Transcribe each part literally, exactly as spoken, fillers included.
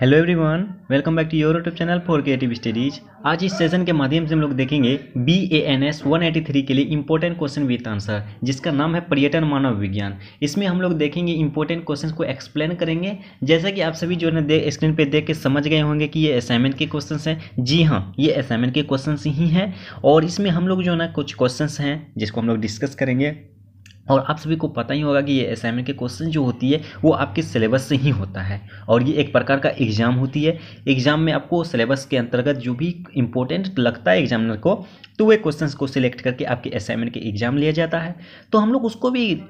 Hello everyone, welcome back to your YouTube channel for creative studies. आज इस session के माध्यम से हम लोग देखेंगे B A N S one eighty three के लिए इंपॉर्टेंट क्वेश्चन विद आंसर, जिसका नाम है पर्यटन मानव विज्ञान। इसमें हम लोग देखेंगे इंपॉर्टेंट क्वेश्चन को एक्सप्लेन करेंगे। जैसा कि आप सभी जो है स्क्रीन पे देख के समझ गए होंगे कि ये असाइनमेंट के क्वेश्चन हैं। जी हाँ, ये असाइनमेंट के क्वेश्चन ही हैं और इसमें हम लोग जो है ना कुछ क्वेश्चन हैं जिसको हम लोग डिस्कस करेंगे। और आप सभी को पता ही होगा कि ये असाइनमेंट के क्वेश्चन जो होती है वो आपके सिलेबस से ही होता है और ये एक प्रकार का एग्जाम होती है। एग्जाम में आपको सिलेबस के अंतर्गत जो भी इंपॉर्टेंट लगता है एग्जामिनर को, तो वे क्वेश्चंस को सिलेक्ट करके आपके असाइनमेंट के एग्जाम लिया जाता है। तो हम लोग उसको भी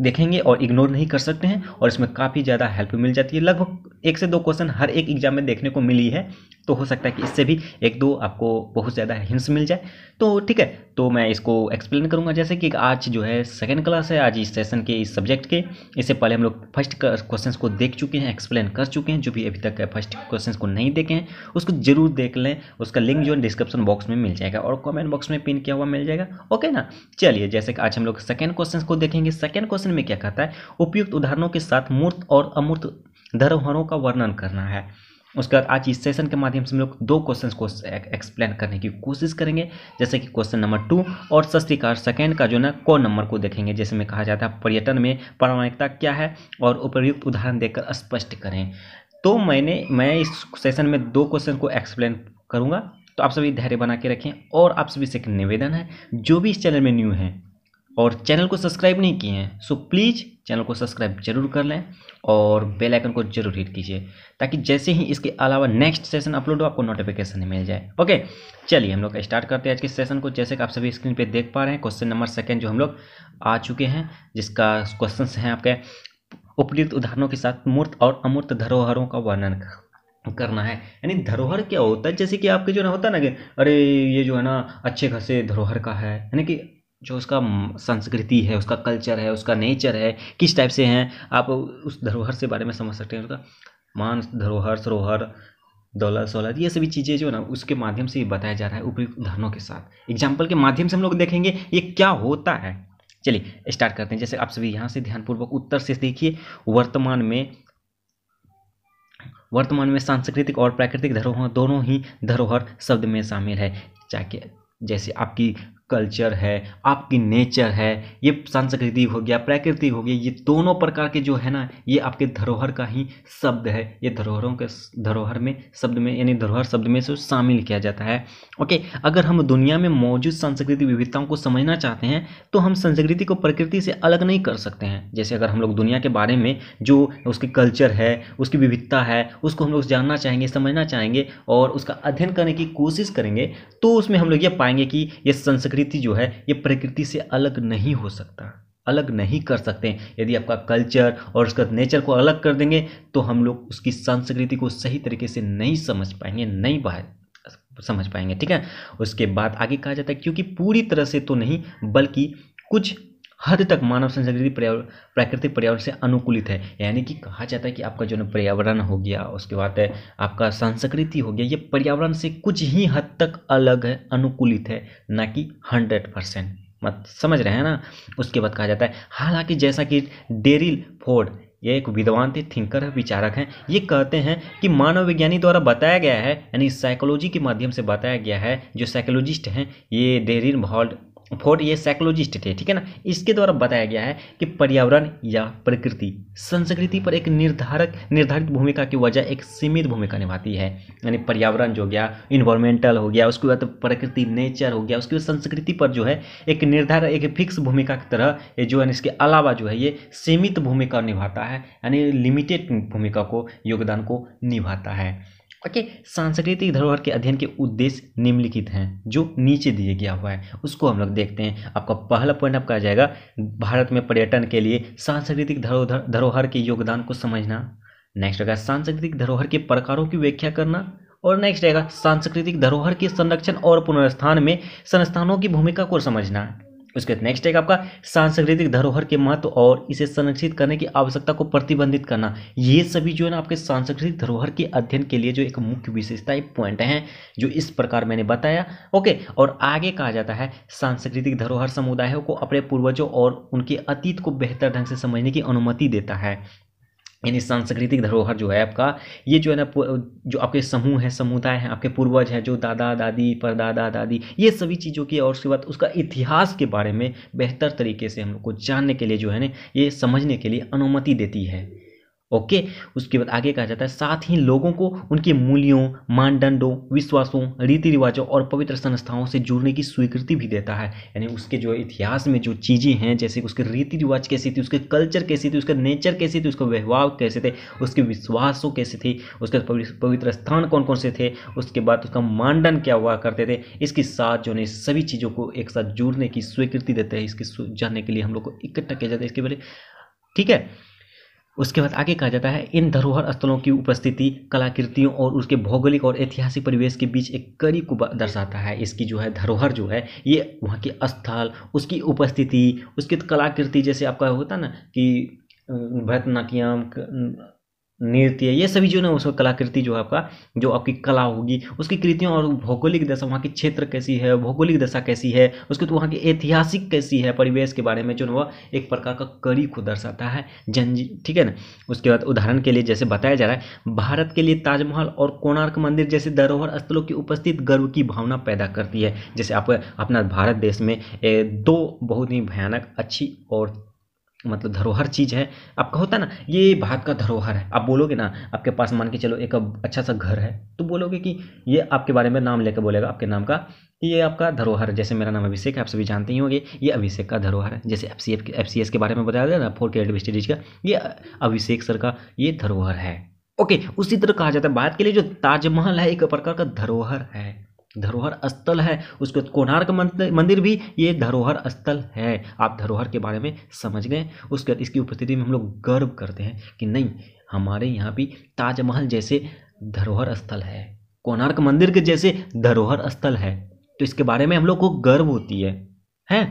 देखेंगे और इग्नोर नहीं कर सकते हैं और इसमें काफ़ी ज़्यादा हेल्प मिल जाती है। लगभग एक से दो क्वेश्चन हर एक एग्जाम में देखने को मिली है, तो हो सकता है कि इससे भी एक दो आपको बहुत ज़्यादा हिंट्स मिल जाए। तो ठीक है, तो मैं इसको एक्सप्लेन करूंगा। जैसे कि आज जो है सेकंड क्लास है आज इस सेशन के, इस सब्जेक्ट के। इससे पहले हम लोग फर्स्ट क्वेश्चन को देख चुके हैं, एक्सप्लेन कर चुके हैं। जो भी अभी तक फर्स्ट क्वेश्चन को नहीं देखे हैं उसको जरूर देख लें। उसका लिंक जो है डिस्क्रिप्शन बॉक्स में मिल जाएगा और कॉमेंट बॉक्स में पिन किया हुआ मिल जाएगा। ओके ना, चलिए जैसे कि आज हम लोग सेकेंड क्वेश्चन को देखेंगे। सेकेंड क्वेश्चन में क्या कहता है, उपयुक्त उदाहरणों के साथ मूर्त और अमूर्त धरोहरों का वर्णन करना है। उसके बाद आज इस सेशन के माध्यम से हम लोग दो क्वेश्चंस को एक्सप्लेन करने की कोशिश करेंगे। जैसे कि क्वेश्चन नंबर टू और सस्तिकार सेकेंड का जो ना को नंबर को देखेंगे, जैसे में कहा जाता है पर्यटन में प्रामाणिकता क्या है और उपयुक्त उदाहरण देकर स्पष्ट करें। तो मैंने मैं इस सेशन में दो क्वेश्चन को एक्सप्लेन करूँगा, तो आप सभी धैर्य बना के रखें। और आप सभी से एक निवेदन है, जो भी इस चैनल में न्यू है और चैनल को सब्सक्राइब नहीं किए हैं सो प्लीज़ चैनल को सब्सक्राइब जरूर कर लें और बेल आइकन को जरूर हिट कीजिए, ताकि जैसे ही इसके अलावा नेक्स्ट सेशन अपलोड हो आपको नोटिफिकेशन मिल जाए। ओके, चलिए हम लोग स्टार्ट करते हैं आज के सेशन को। जैसे कि आप सभी स्क्रीन पे देख पा रहे हैं क्वेश्चन नंबर सेकेंड जो हम लोग आ चुके हैं, जिसका क्वेश्चन हैं आपके उपयुक्त उदाहरणों के साथ मूर्त और अमूर्त धरोहरों का वर्णन करना है। यानी धरोहर क्या होता है, जैसे कि आपके जो ना होता है ना कि अरे ये जो है ना अच्छे खासे धरोहर का है, यानी कि जो उसका संस्कृति है, उसका कल्चर है, उसका नेचर है, किस टाइप से हैं आप उस धरोहर से बारे में समझ सकते हैं। उसका मान धरोहर, सरोहर, दौलत, सौलत, ये सभी चीज़ें जो है ना उसके माध्यम से बताया जा रहा है उपयुक्त उदाहरणों के साथ। एग्जाम्पल के माध्यम से हम लोग देखेंगे ये क्या होता है। चलिए स्टार्ट करते हैं। जैसे आप सभी यहाँ से ध्यानपूर्वक उत्तर से देखिए, वर्तमान में वर्तमान में सांस्कृतिक और प्राकृतिक धरोहर दोनों ही धरोहर शब्द में शामिल है। चाहे जैसे आपकी कल्चर है, आपकी नेचर है, ये संस्कृति हो गया, प्रकृति हो गया, ये दोनों प्रकार के जो है ना ये आपके धरोहर का ही शब्द है। ये धरोहरों के धरोहर में शब्द में यानी धरोहर शब्द में से शामिल किया जाता है। ओके, अगर हम दुनिया में मौजूद सांस्कृतिक विविधताओं को समझना चाहते हैं तो हम संस्कृति को प्रकृति से अलग नहीं कर सकते हैं। जैसे अगर हम लोग दुनिया के बारे में जो उसके कल्चर है, उसकी विविधता है, उसको हम लोग जानना चाहेंगे, समझना चाहेंगे और उसका अध्ययन करने की कोशिश करेंगे, तो उसमें हम लोग ये पाएंगे कि ये संस्कृति जो है ये प्रकृति से अलग नहीं हो सकता, अलग नहीं कर सकते। यदि आपका कल्चर और उसका नेचर को अलग कर देंगे तो हम लोग उसकी संस्कृति को सही तरीके से नहीं समझ पाएंगे, नहीं बाहर समझ पाएंगे। ठीक है, उसके बाद आगे कहा जाता है क्योंकि पूरी तरह से तो नहीं बल्कि कुछ हद तक मानव संस्कृति पर्यावरण प्राकृतिक पर्यावरण से अनुकूलित है। यानी कि कहा जाता है कि आपका जो पर्यावरण हो गया, उसके बाद है आपका संस्कृति हो गया, ये पर्यावरण से कुछ ही हद तक अलग है, अनुकूलित है, ना कि हंड्रेड परसेंट। मत समझ रहे हैं ना। उसके बाद कहा जाता है हालांकि जैसा कि डेरिल फोर्ड, ये एक विद्वान थे, थिंकर है, विचारक हैं, ये कहते हैं कि मानव विज्ञानी द्वारा बताया गया है, यानी साइकोलॉजी के माध्यम से बताया गया है। जो साइकोलॉजिस्ट हैं ये डेरिल फोर्ड फोर्ड ये साइकोलॉजिस्ट थे, ठीक है ना। इसके द्वारा बताया गया है कि पर्यावरण या प्रकृति संस्कृति पर एक निर्धारक निर्धारित भूमिका की वजह एक सीमित भूमिका निभाती है। यानी पर्यावरण जो हो गया, इन्वायरमेंटल हो गया, उसके बाद प्रकृति नेचर हो गया, उसके बाद संस्कृति पर जो है एक निर्धारक एक फिक्स भूमिका की तरह ये जो है, इसके अलावा जो है ये सीमित भूमिका निभाता है, यानी लिमिटेड भूमिका को योगदान को निभाता है। ओके, सांस्कृतिक धरोहर के अध्ययन के उद्देश्य निम्नलिखित हैं, जो नीचे दिए गया हुआ है उसको हम लोग देखते हैं। आपका पहला पॉइंट आपका आ जाएगा भारत में पर्यटन के लिए सांस्कृतिक धरोहर धरोहर के योगदान को समझना। नेक्स्ट रहेगा सांस्कृतिक धरोहर के प्रकारों की व्याख्या करना और नेक्स्ट रहेगा सांस्कृतिक धरोहर के संरक्षण और पुनर्स्थान में संस्थानों की भूमिका को समझना। उसके बाद नेक्स्ट रहेगा आपका सांस्कृतिक धरोहर के महत्व और इसे संरक्षित करने की आवश्यकता को प्रतिबंधित करना। ये सभी जो है ना आपके सांस्कृतिक धरोहर के अध्ययन के लिए जो एक मुख्य विशेषताएं पॉइंट हैं जो इस प्रकार मैंने बताया। ओके, और आगे कहा जाता है सांस्कृतिक धरोहर समुदायों को अपने पूर्वजों और उनके अतीत को बेहतर ढंग से समझने की अनुमति देता है। यानी सांस्कृतिक धरोहर जो है आपका, ये जो है ना, जो आपके समूह है, समुदाय है, आपके पूर्वज हैं, जो दादा दादी परदादा दादी, ये सभी चीज़ों की, और उसके बाद उसका इतिहास के बारे में बेहतर तरीके से हम लोग को जानने के लिए जो है ना, ये समझने के लिए अनुमति देती है। ओके, उसके बाद आगे कहा जाता है, साथ ही लोगों को उनके मूल्यों, मानदंडों, विश्वासों, रीति रिवाजों और पवित्र संस्थाओं से जुड़ने की स्वीकृति भी देता है। यानी उसके जो इतिहास में जो चीज़ें हैं, जैसे उसके रीति रिवाज कैसी थी, उसके कल्चर कैसी थी, उसके नेचर कैसी थी, उसके व्यवहार कैसे थे, उसके विश्वासों कैसे थे, उसके पवित्र स्थान कौन कौन से थे, उसके बाद उसका मानदंड क्या हुआ करते थे, इसके साथ जो है सभी चीज़ों को एक साथ जुड़ने की स्वीकृति देते हैं। इसके जानने के लिए हम लोग को इकट्ठा किया जाता है इसके बारे, ठीक है। उसके बाद आगे कहा जाता है, इन धरोहर स्थलों की उपस्थिति कलाकृतियों और उसके भौगोलिक और ऐतिहासिक परिवेश के बीच एक कड़ी को दर्शाता है। इसकी जो है धरोहर जो है, ये वहाँ के स्थल, उसकी उपस्थिति, उसकी कलाकृति, जैसे आपका होता ना कि भरतनाट्यम नृत्य, ये सभी जो ना उसका कलाकृति जो है आपका, जो आपकी कला होगी, उसकी कृतियों और भौगोलिक दशा, वहाँ की क्षेत्र कैसी है, भौगोलिक दशा कैसी है, उसके तो वहाँ की ऐतिहासिक कैसी है, परिवेश के बारे में जो ना वह एक प्रकार का कड़ी को दर्शाता है जंजी, ठीक है ना। उसके बाद उदाहरण के लिए जैसे बताया जा रहा है, भारत के लिए ताजमहल और कोणार्क मंदिर जैसे धरोहर स्थलों की उपस्थित गर्व की भावना पैदा करती है। जैसे आप अपना भारत देश में दो बहुत ही भयानक अच्छी और मतलब धरोहर चीज़ है, आपका होता है ना, ये भारत का धरोहर है। आप बोलोगे ना, आपके पास मान के चलो एक अच्छा सा घर है, तो बोलोगे कि ये आपके बारे में नाम लेकर बोलेगा आपके नाम का कि ये आपका धरोहर है। जैसे मेरा नाम अभिषेक है, आप सभी जानते ही होंगे, ये अभिषेक का धरोहर है। जैसे एफ सी एस के बारे में बताया गया ना, फोर के एडवेस्टेज का, ये अभिषेक सर का ये धरोहर है। ओके, उसी तरह कहा जाता है भारत के लिए जो ताजमहल है एक प्रकार का धरोहर है, धरोहर स्थल है। उसके कोणार्क मंदिर भी ये धरोहर स्थल है। आप धरोहर के बारे में समझ गए। उसके बाद इसकी उपस्थिति में हम लोग गर्व करते हैं कि नहीं, हमारे यहाँ भी ताजमहल जैसे धरोहर स्थल है, कोणार्क मंदिर के जैसे धरोहर स्थल है, तो इसके बारे में हम लोग को गर्व होती है, है,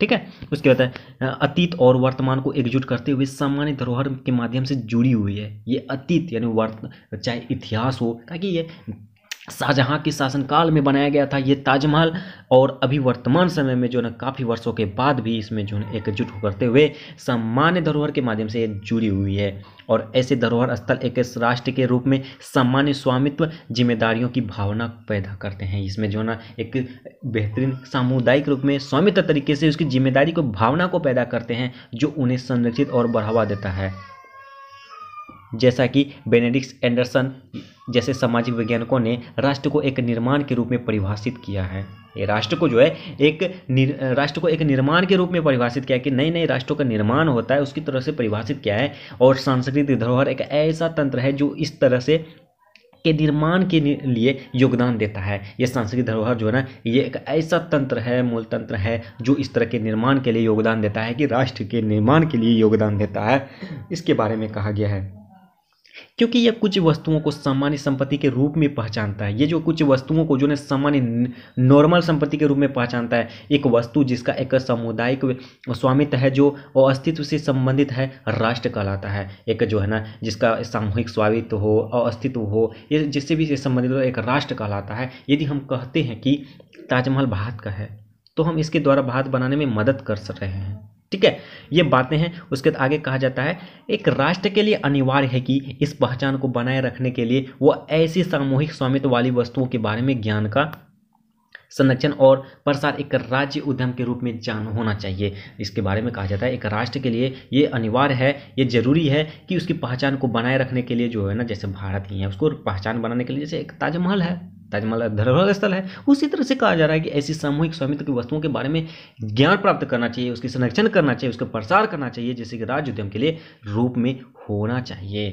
ठीक है। उसके बाद अतीत और वर्तमान को एकजुट करते हुए सामान्य धरोहर के माध्यम से जुड़ी हुई है। ये अतीत यानी वर्त चाहे इतिहास हो, ताकि ये शाहजहाँ के शासनकाल में बनाया गया था ये ताजमहल, और अभी वर्तमान समय में जो ना काफ़ी वर्षों के बाद भी इसमें जो है एकजुट करते हुए सामान्य धरोहर के माध्यम से जुड़ी हुई है। और ऐसे धरोहर स्थल एक राष्ट्र के रूप में सामान्य स्वामित्व जिम्मेदारियों की भावना पैदा करते हैं। इसमें जो ना एक बेहतरीन सामुदायिक रूप में स्वामित्व तरीके से उसकी जिम्मेदारी को भावना को पैदा करते हैं, जो उन्हें संरक्षित और बढ़ावा देता है। जैसा कि बेनेडिक्ट एंडरसन जैसे सामाजिक वैज्ञानिकों ने राष्ट्र को एक निर्माण के रूप में परिभाषित किया है। ये राष्ट्र को जो है एक राष्ट्र को एक निर्माण के रूप में परिभाषित किया है कि नए नए राष्ट्रों का निर्माण होता है, उसकी तरह से परिभाषित किया है। और सांस्कृतिक धरोहर एक ऐसा तंत्र है जो इस तरह से के निर्माण के लिए योगदान देता है। ये सांस्कृतिक धरोहर जो है ना, ये एक ऐसा तंत्र है, मूल तंत्र है, जो इस तरह के निर्माण के लिए योगदान देता है कि राष्ट्र के निर्माण के लिए योगदान देता है, इसके बारे में कहा गया है। क्योंकि यह कुछ वस्तुओं को सामान्य संपत्ति के रूप में पहचानता है। ये जो कुछ वस्तुओं को जो है सामान्य नॉर्मल संपत्ति के रूप में पहचानता है। एक वस्तु जिसका एक सामुदायिक स्वामित्व है, जो अस्तित्व से संबंधित है, राष्ट्र कहलाता है। एक जो है ना जिसका सामूहिक स्वामित्व हो, अस्तित्व हो, ये जिससे भी संबंधित हो, एक राष्ट्र कहलाता है। यदि हम कहते हैं कि ताजमहल भारत का है, तो हम इसके द्वारा भारत बनाने में मदद कर रहे हैं, ठीक है। ये बातें हैं। उसके आगे कहा जाता है, एक राष्ट्र के लिए अनिवार्य है कि इस पहचान को बनाए रखने के लिए वह ऐसी सामूहिक स्वामित्व वाली वस्तुओं के बारे में ज्ञान का संरक्षण और प्रसार एक राज्य उद्यम के रूप में जान होना चाहिए। इसके बारे में कहा जाता है, एक राष्ट्र के लिए ये अनिवार्य है, ये जरूरी है कि उसकी पहचान को बनाए रखने के लिए जो है ना, जैसे भारत ही है, उसको पहचान बनाने के लिए, जैसे एक ताजमहल है, ताजमहल धरोहर स्थल है, उसी तरह से कहा जा रहा है कि ऐसी सामूहिक स्वामित्व की वस्तुओं के बारे में ज्ञान प्राप्त करना चाहिए, उसकी संरक्षण करना चाहिए, उसका प्रसार करना चाहिए, जैसे कि राज्य उद्यम के लिए रूप में होना चाहिए।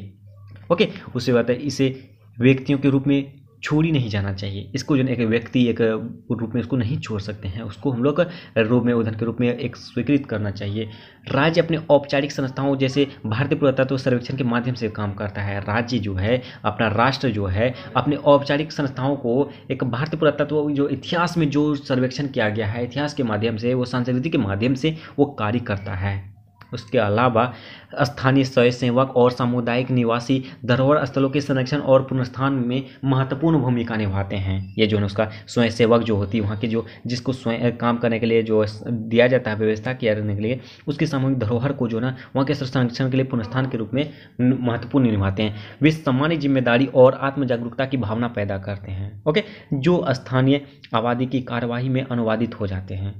ओके, उसके बाद इसे व्यक्तियों के रूप में छोड़ी नहीं जाना चाहिए। इसको जो एक व्यक्ति एक रूप में उसको नहीं छोड़ सकते हैं, उसको हम लोग रूप में उदाहरण के रूप में एक स्वीकृत करना चाहिए। राज्य अपने औपचारिक संस्थाओं जैसे भारतीय पुरातत्व सर्वेक्षण के माध्यम से काम करता है। राज्य जो है, अपना राष्ट्र जो है, अपने औपचारिक संस्थाओं को एक भारतीय पुरातत्व जो इतिहास में जो सर्वेक्षण किया गया है, इतिहास के माध्यम से, वो संस्कृति के माध्यम से वो कार्य करता है। उसके अलावा स्थानीय स्वयंसेवक और सामुदायिक निवासी धरोहर स्थलों के संरक्षण और पुनर्स्थान में महत्वपूर्ण भूमिका निभाते हैं। ये जो है उसका स्वयंसेवक जो होती है वहाँ की जो जिसको स्वयं काम करने के लिए जो दिया जाता है व्यवस्था किया जाने के लिए उसकी सामूहिक धरोहर को जो ना वहाँ के संरक्षण के लिए पुनर्स्थान के रूप में महत्वपूर्ण निभाते हैं। वे सामान्य जिम्मेदारी और आत्म जागरूकता की भावना पैदा करते हैं, ओके, जो स्थानीय आबादी की कार्यवाही में अनुवादित हो जाते हैं,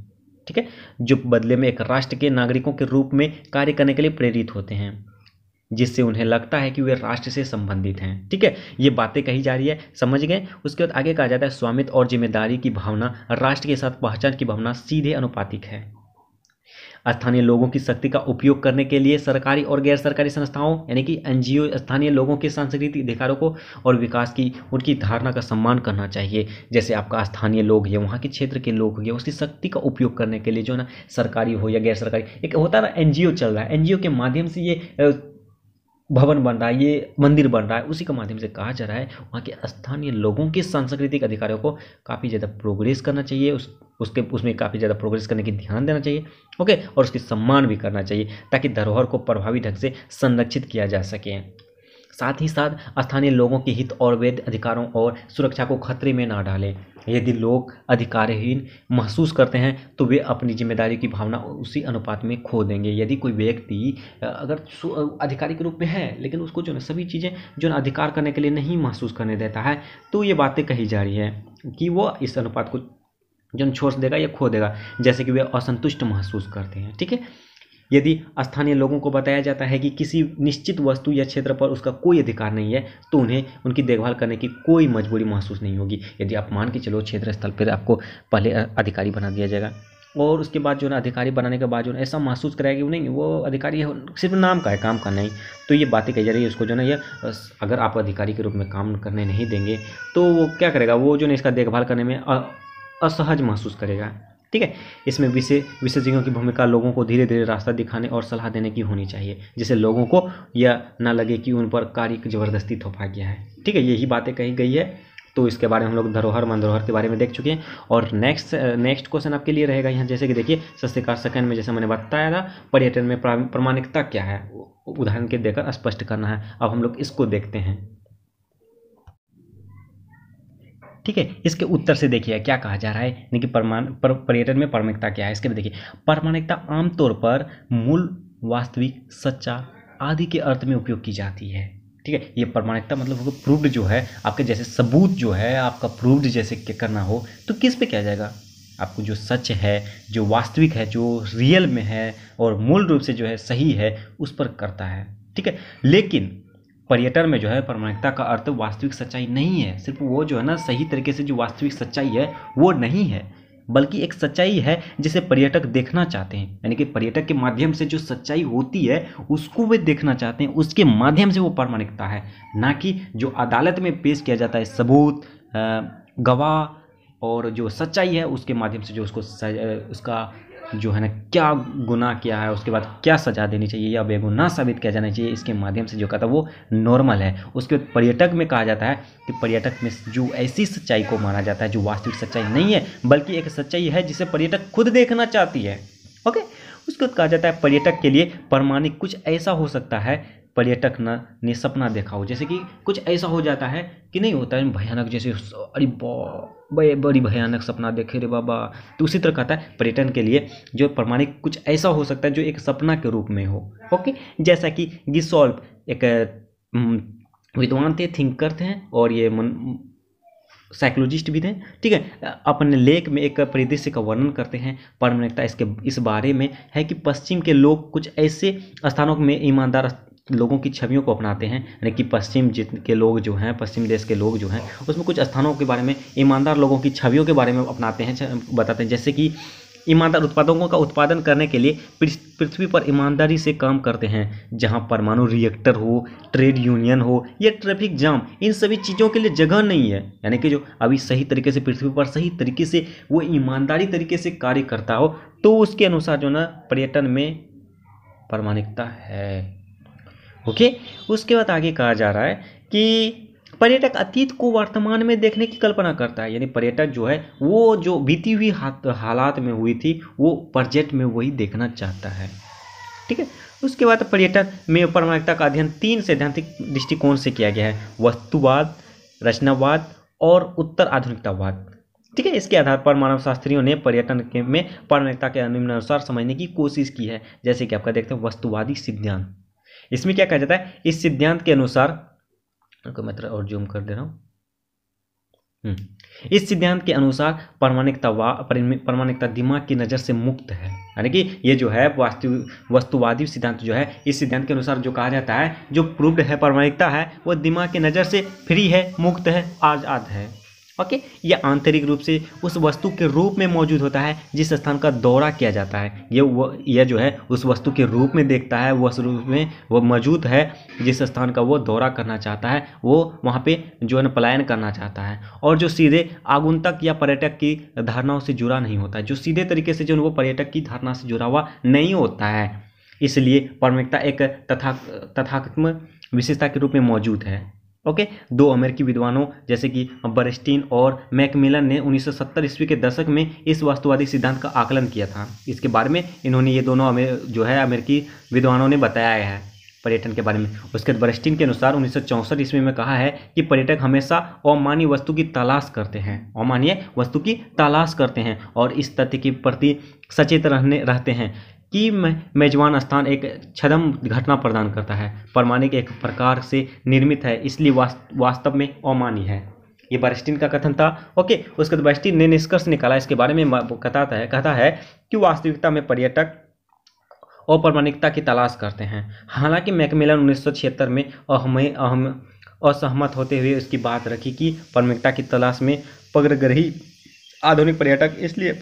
ठीक है, जो बदले में एक राष्ट्र के नागरिकों के रूप में कार्य करने के लिए प्रेरित होते हैं, जिससे उन्हें लगता है कि वे राष्ट्र से संबंधित हैं। ठीक है, ये बातें कही जा रही है, समझ गए। उसके बाद आगे कहा जाता है स्वामित्व और जिम्मेदारी की भावना राष्ट्र के साथ पहचान की भावना सीधे अनुपातिक है। स्थानीय लोगों की शक्ति का उपयोग करने के लिए सरकारी और गैर सरकारी संस्थाओं यानी कि एनजीओ स्थानीय लोगों के सांस्कृतिक अधिकारों को और विकास की उनकी धारणा का सम्मान करना चाहिए। जैसे आपका स्थानीय लोग है, वहाँ के क्षेत्र के लोग हो गए, उसकी शक्ति का उपयोग करने के लिए जो ना सरकारी हो या गैर सरकारी, एक होता है ना एनजीओ चल रहा है, एनजीओ के माध्यम से ये भवन बन रहा है, ये मंदिर बन रहा है, उसी के माध्यम से कहा जा रहा है वहाँ के स्थानीय लोगों के सांस्कृतिक अधिकारों को काफ़ी ज़्यादा प्रोग्रेस करना चाहिए, उस उसके उसमें काफ़ी ज़्यादा प्रोग्रेस करने की ध्यान देना चाहिए, ओके, और उसके सम्मान भी करना चाहिए ताकि धरोहर को प्रभावी ढंग से संरक्षित किया जा सके। साथ ही साथ स्थानीय लोगों के हित और वैध अधिकारों और सुरक्षा को खतरे में ना डालें। यदि लोग अधिकारहीन महसूस करते हैं तो वे अपनी जिम्मेदारी की भावना उसी अनुपात में खो देंगे। यदि कोई व्यक्ति अगर अधिकारी के रूप में है लेकिन उसको जो है सभी चीज़ें जो है अधिकार करने के लिए नहीं महसूस करने देता है तो ये बातें कही जा रही है कि वो इस अनुपात को जो छोड़ देगा या खो देगा, जैसे कि वे असंतुष्ट महसूस करते हैं। ठीक है, यदि स्थानीय लोगों को बताया जाता है कि किसी निश्चित वस्तु या क्षेत्र पर उसका कोई अधिकार नहीं है तो उन्हें उनकी देखभाल करने की कोई मजबूरी महसूस नहीं होगी। यदि आप मान के चलो क्षेत्र स्थल पर आपको पहले अधिकारी बना दिया जाएगा और उसके बाद जो है अधिकारी बनाने के बाद जो है ऐसा महसूस कराया कि नहीं वो अधिकारी सिर्फ नाम का है, काम का नहीं। तो ये बातें कही जा रही है उसको जो ना ये अगर आप अधिकारी के रूप में काम करने नहीं देंगे तो वो क्या करेगा, वो जो है इसका देखभाल करने में असहज महसूस करेगा। ठीक है, इसमें विशेष विशेषज्ञों की भूमिका लोगों को धीरे धीरे रास्ता दिखाने और सलाह देने की होनी चाहिए, जिससे लोगों को यह ना लगे कि उन पर कार्य जबरदस्ती थोपा गया है। ठीक है, यही बातें कही गई है। तो इसके बारे में हम लोग धरोहर मन धरोहर के बारे में देख चुके हैं और नेक्स्ट नेक्स्ट क्वेश्चन आपके लिए रहेगा यहाँ, जैसे कि देखिए सस्कार सेकंड में जैसे मैंने बताया था पर्यटन में प्रामाणिकता क्या है उदाहरण के देकर स्पष्ट करना है। अब हम लोग इसको देखते हैं। ठीक है, इसके उत्तर से देखिए क्या कहा जा रहा है, यानी कि प्रमाण पर, पर्यटन में प्रामाणिकता क्या है। इसके भी देखिए प्रामाणिकता आमतौर पर मूल, वास्तविक, सच्चा आदि के अर्थ में उपयोग की जाती है। ठीक है, ये प्रामाणिकता मतलब होगा प्रूव्ड जो है आपके, जैसे सबूत जो है आपका प्रूव्ड जैसे करना हो तो किस पे किया जाएगा, आपको जो सच है, जो वास्तविक है, जो रियल में है और मूल रूप से जो है सही है उस पर करता है। ठीक है, लेकिन पर्यटन में जो है प्रामाणिकता का अर्थ वास्तविक सच्चाई नहीं है, सिर्फ वो जो है ना सही तरीके से जो वास्तविक सच्चाई है वो नहीं है, बल्कि एक सच्चाई है जिसे पर्यटक देखना चाहते हैं, यानी कि पर्यटक के माध्यम से जो सच्चाई होती है उसको वे देखना चाहते हैं, उसके माध्यम से वो प्रामाणिकता है, ना कि जो अदालत में पेश किया जाता है सबूत, गवाह और जो सच्चाई है उसके माध्यम से जो उसको उसका जो है ना क्या गुनाह किया है, उसके बाद क्या सजा देनी चाहिए या बेगुनाह साबित किया जाना चाहिए, इसके माध्यम से जो कहता है वो नॉर्मल है। उसके बाद पर्यटक में कहा जाता है कि पर्यटक में जो ऐसी सच्चाई को माना जाता है जो वास्तविक सच्चाई नहीं है बल्कि एक सच्चाई है जिसे पर्यटक खुद देखना चाहती है। ओके, उसके बाद कहा जाता है पर्यटक के लिए प्रामाणिक कुछ ऐसा हो सकता है पर्यटक ने सपना देखा हो, जैसे कि कुछ ऐसा हो जाता है कि नहीं होता है भयानक, जैसे अरे बड़े बड़ी भयानक सपना देखे रे बाबा, तो उसी तरह कहता है पर्यटन के लिए जो प्रमाणिक कुछ ऐसा हो सकता है जो एक सपना के रूप में हो। ओके, जैसा कि गिसॉल्व एक विद्वान थे, थिंकर थे और ये मन साइकोलॉजिस्ट भी थे। ठीक है, अपने लेख में एक परिदृश्य का वर्णन करते हैं प्रामाणिकता इसके इस बारे में है कि पश्चिम के लोग कुछ ऐसे स्थानों में ईमानदार लोगों की छवियों को अपनाते हैं, यानी कि पश्चिम के लोग जो हैं, पश्चिम देश के लोग जो हैं उसमें कुछ स्थानों के बारे में ईमानदार लोगों की छवियों के बारे में अपनाते हैं, बताते हैं, जैसे कि ईमानदार उत्पादों का उत्पादन करने के लिए पृथ्वी पर ईमानदारी से काम करते हैं, जहां परमाणु रिएक्टर हो, ट्रेड यूनियन हो या ट्रैफिक जाम, इन सभी चीज़ों के लिए जगह नहीं है, यानी कि जो अभी सही तरीके से पृथ्वी पर सही तरीके से वो ईमानदारी तरीके से कार्य करता हो तो उसके अनुसार जो ना पर्यटन में प्रामाणिकता है। Okay okay? उसके बाद आगे कहा जा रहा है कि पर्यटक अतीत को वर्तमान में देखने की कल्पना करता है, यानी पर्यटक जो है वो जो बीती हुई हालात में हुई थी वो प्रोजेक्ट में वही देखना चाहता है। ठीक है, उसके बाद पर्यटक में प्रामाणिकता का अध्ययन तीन सैद्धांतिक दृष्टिकोण से किया गया है, वस्तुवाद, रचनावाद और उत्तर आधुनिकतावाद। ठीक है, इसके आधार पर मानव शास्त्रियों ने पर्यटन के में प्रामाणिकता के निम्नानुसार समझने की कोशिश की है। जैसे कि आपका देखते हैं वस्तुवादी सिद्धांत, इसमें क्या कहा जाता है, इस सिद्धांत के अनुसार, मैं थोड़ा और जूम कर दे रहा हूँ, इस सिद्धांत के अनुसार प्रामाणिकतावाद प्रामाणिकता दिमाग की नज़र से मुक्त है। यानी कि ये जो है वास्तु वस्तुवादी सिद्धांत जो है, इस सिद्धांत के अनुसार जो कहा जाता है, जो प्रूव्ड है प्रामाणिकता है वो दिमाग की नज़र से फ्री है, मुक्त है, आज़ाद है। ओके, यह आंतरिक रूप से उस वस्तु के रूप में मौजूद होता है जिस स्थान का दौरा किया जाता है। यह यह जो है उस वस्तु के रूप में देखता है, उस रूप में वो मौजूद है जिस स्थान का वो दौरा करना चाहता है, वो वहाँ पे जो है पलायन करना चाहता है, और जो सीधे आगंतुक या पर्यटक की धारणाओं से जुड़ा नहीं होता है, जो सीधे तरीके से जो वो पर्यटक की धारणा से जुड़ा हुआ नहीं होता है। इसलिए प्रामाणिकता एक तथा तथाकथन विशेषता के रूप में मौजूद है। ओके okay, दो अमेरिकी विद्वानों जैसे कि बर्नस्टीन और मैकमिलन ने उन्नीस सौ सत्तर ईस्वी के दशक में इस वास्तुवादी सिद्धांत का आकलन किया था। इसके बारे में इन्होंने, ये दोनों जो है अमेरिकी विद्वानों ने बताया है पर्यटन के बारे में। उसके बर्नस्टीन के अनुसार उन्नीस सौ चौंसठ ईस्वी में कहा है कि पर्यटक हमेशा अमान्य वस्तु की तलाश करते हैं, अमान्य वस्तु की तलाश करते हैं और इस तथ्य के प्रति सचेत रहने रहते हैं कि मेजबान स्थान एक छद्म घटना प्रदान करता है। प्रामाणिक एक प्रकार से निर्मित है, इसलिए वास्तव में अमान्य है। ये बर्नस्टीन का कथन था। ओके, उसके बाद बर्नस्टीन ने निष्कर्ष निकाला, इसके बारे में बताता है, कहता है कि वास्तविकता में पर्यटक अप्रामाणिकता की तलाश करते हैं। हालांकि मैकमिलन उन्नीस सौ छिहत्तर में अहमे अहम असहमत होते हुए उसकी बात रखी कि प्रामाणिकता की तलाश में पगरग्रही आधुनिक पर्यटक इसलिए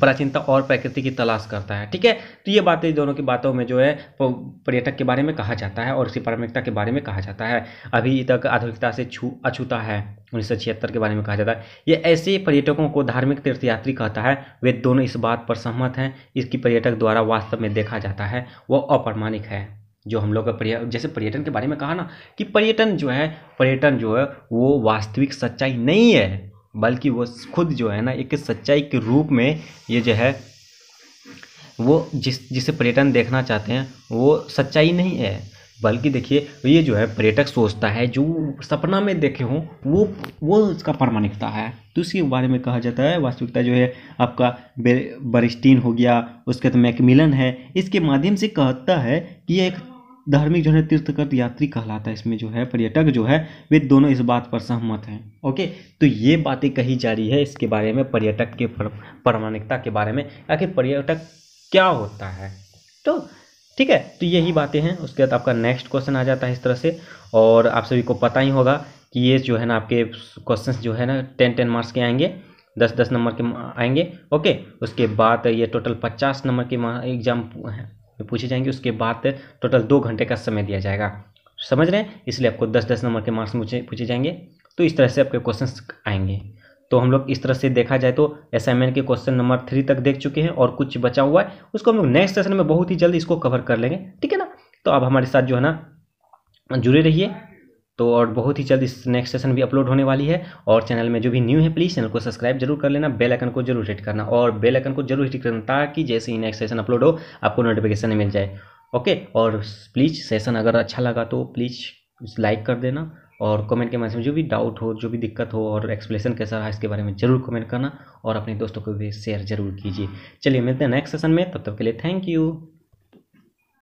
प्राचीनता और प्रकृति की तलाश करता है। ठीक है, तो ये बातें, दोनों की बातों में जो है पर्यटक के बारे में कहा जाता है और उसकी प्रामाणिकता के बारे में कहा जाता है। अभी तक आधुनिकता से छू अछूता है, उन्नीस सौ छिहत्तर के बारे में कहा जाता है। ये ऐसे पर्यटकों को धार्मिक तीर्थयात्री कहता है। वे दोनों इस बात पर सहमत हैं इसकी पर्यटक द्वारा वास्तव में देखा जाता है वह अप्रामाणिक है। जो हम लोग पर्य जैसे पर्यटन के बारे में कहा ना कि पर्यटन जो है पर्यटन जो है वो वास्तविक सच्चाई नहीं है, बल्कि वो खुद जो है ना एक सच्चाई के रूप में ये जो है वो जिस जिसे पर्यटन देखना चाहते हैं वो सच्चाई नहीं है, बल्कि देखिए ये जो है पर्यटक सोचता है जो सपना में देखे हों वो वो उसका प्रामाणिकता है। तो उसके बारे में कहा जाता है वास्तविकता जो है आपका बर्नस्टीन हो गया, उसके तो मैकमिलन है, इसके माध्यम से कहता है कि एक धार्मिक जो है तीर्थकर यात्री कहलाता है। इसमें जो है पर्यटक जो है वे दोनों इस बात पर सहमत हैं। ओके, तो ये बातें कही जा रही है इसके बारे में, पर्यटक के प्रामाणिकता के बारे में, आखिर पर्यटक क्या होता है। तो ठीक है, तो यही बातें हैं। उसके बाद आपका नेक्स्ट क्वेश्चन आ जाता है इस तरह से, और आप सभी को पता ही होगा कि ये जो है ना आपके क्वेश्चन जो है ना टेन टेन मार्क्स के आएंगे, दस दस नंबर के आएंगे। ओके, उसके बाद ये टोटल पचास नंबर के एग्जाम पूछे जाएंगे। उसके बाद टोटल दो घंटे का समय दिया जाएगा, समझ रहे हैं, इसलिए आपको दस दस नंबर के मार्क्स मुझे पूछे जाएंगे। तो इस तरह से आपके क्वेश्चंस आएंगे। तो हम लोग इस तरह से देखा जाए तो असाइनमेंट के क्वेश्चन नंबर थ्री तक देख चुके हैं और कुछ बचा हुआ है, उसको हम लोग नेक्स्ट सेशन में बहुत ही जल्द इसको कवर कर लेंगे। ठीक है ना, तो आप हमारे साथ जो है ना जुड़े रहिए, तो और बहुत ही जल्द इस नेक्स्ट सेशन भी अपलोड होने वाली है। और चैनल में जो भी न्यू है प्लीज़ चैनल को सब्सक्राइब जरूर कर लेना, बेल आइकन को जरूर हिट करना और बेल आइकन को जरूर हिट करना ताकि जैसे ही नेक्स्ट सेशन अपलोड हो आपको नोटिफिकेशन मिल जाए। ओके, और प्लीज़ सेशन अगर अच्छा लगा तो प्लीज़ लाइक कर देना और कमेंट के माध्यम से जो भी डाउट हो, जो भी दिक्कत हो और एक्सप्लेनेशन कैसा रहा इसके बारे में जरूर कमेंट करना और अपने दोस्तों को भी शेयर जरूर कीजिए। चलिए मिलते हैं नेक्स्ट सेशन में, तब तक के लिए थैंक यू।